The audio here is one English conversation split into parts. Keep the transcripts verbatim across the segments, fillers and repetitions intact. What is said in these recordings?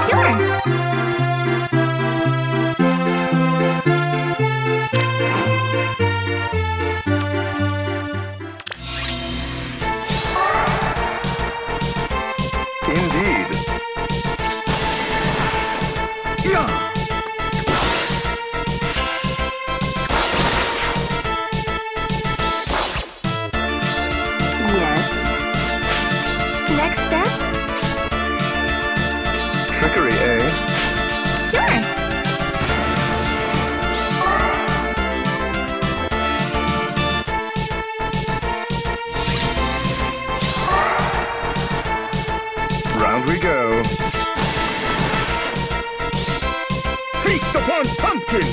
Sure. Indeed. Yeah. Trickery, eh? Sure! Round we go! Feast upon pumpkin!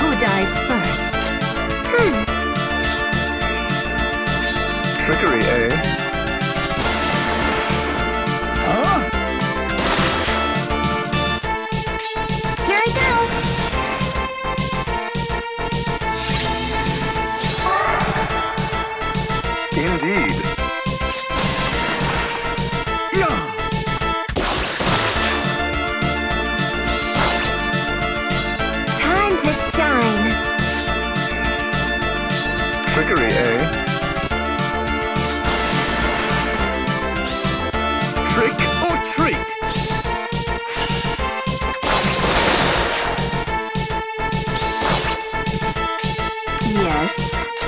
Who dies first? Hmm. Trickery, eh? Indeed. Yeah. Time to shine. Trickery, eh? Trick or treat. Yes.